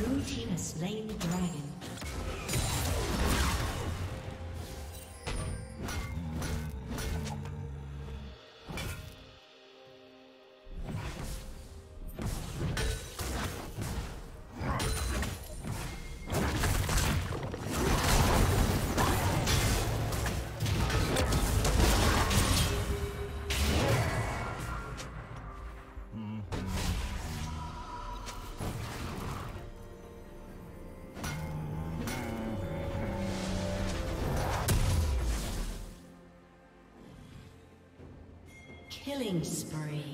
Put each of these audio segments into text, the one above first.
Blue team has slain the dragon. Killing spree.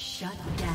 Shut down.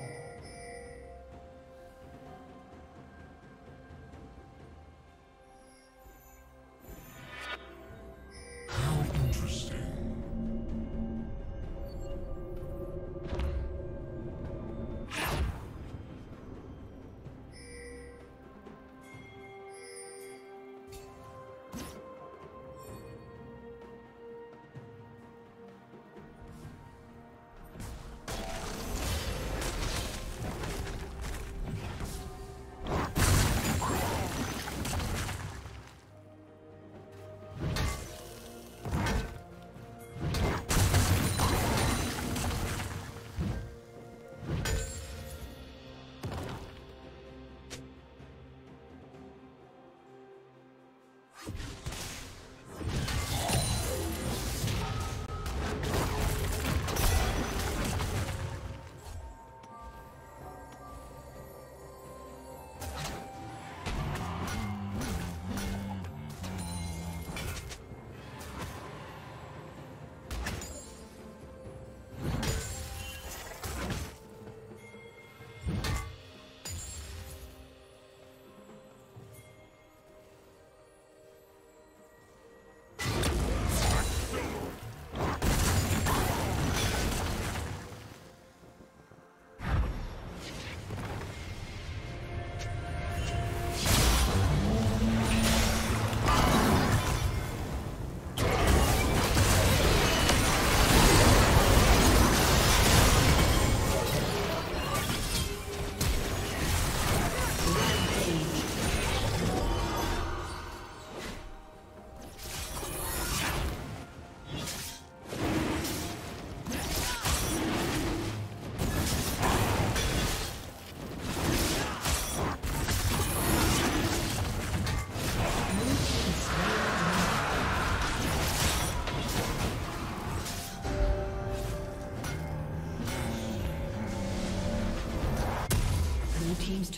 team's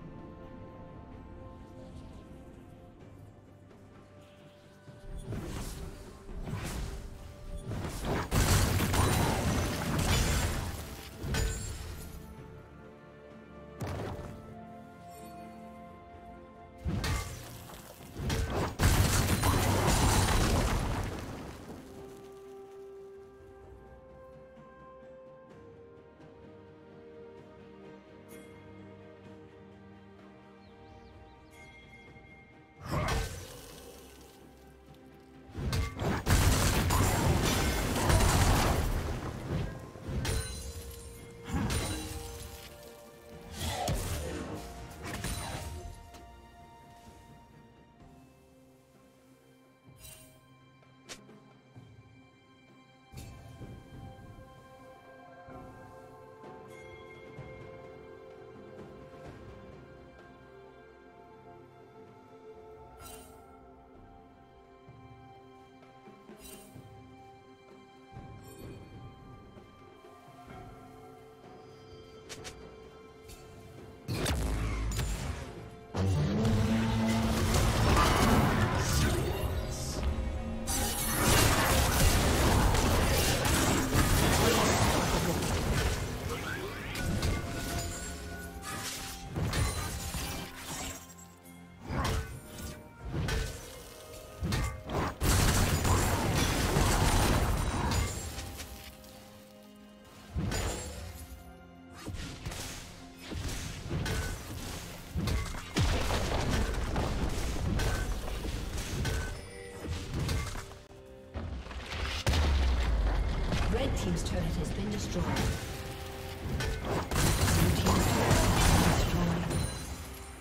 Team's turret has been destroyed. Blue team's turret has been destroyed.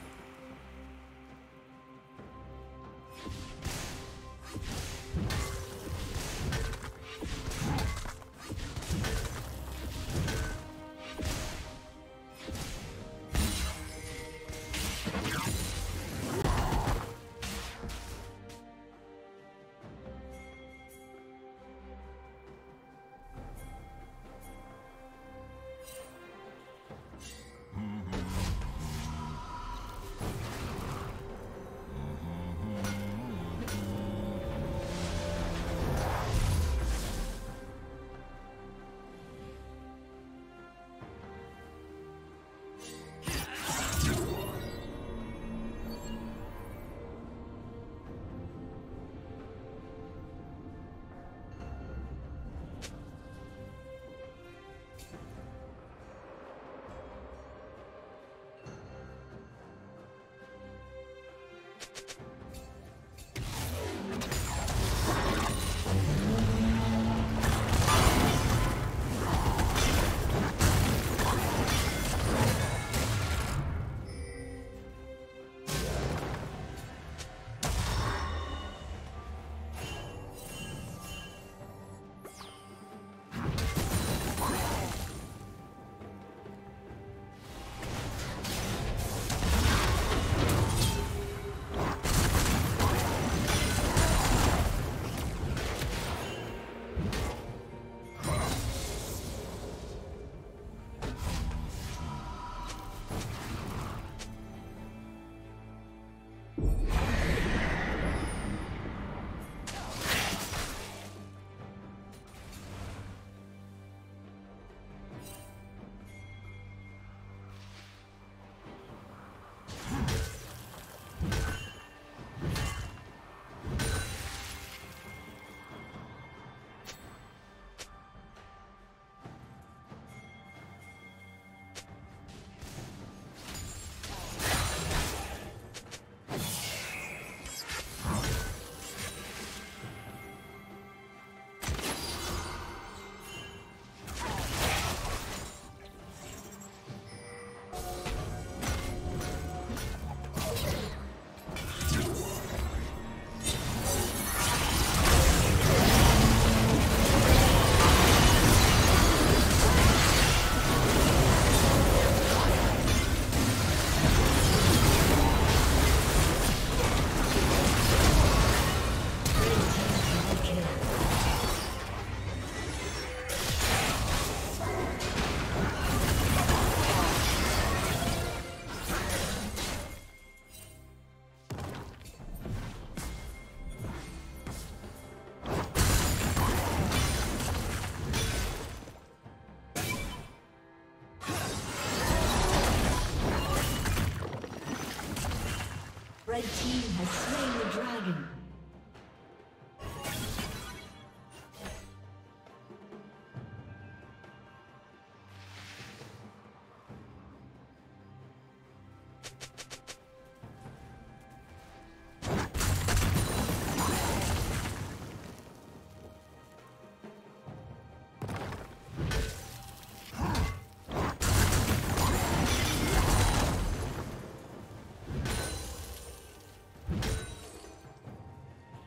Red team has slain the dragon.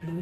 Blue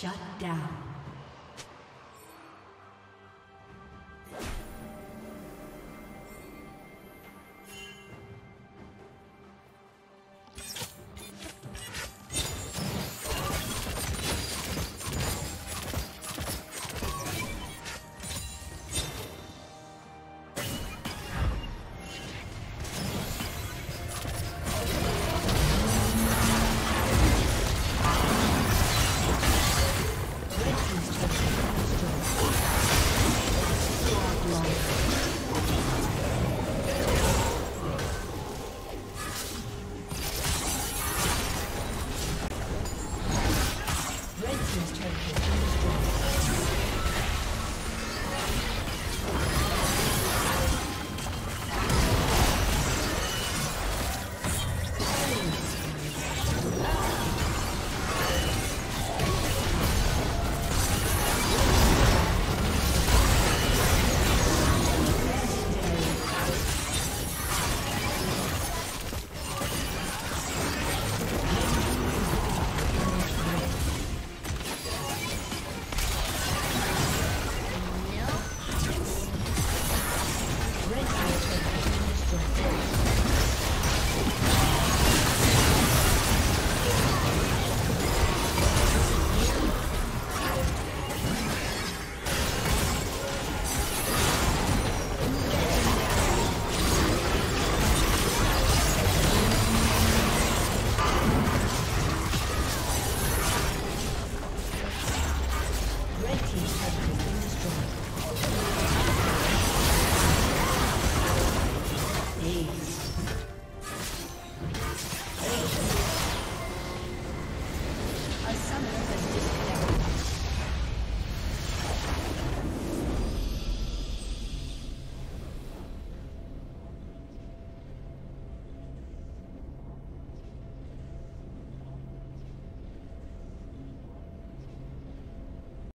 Shut down. Red team.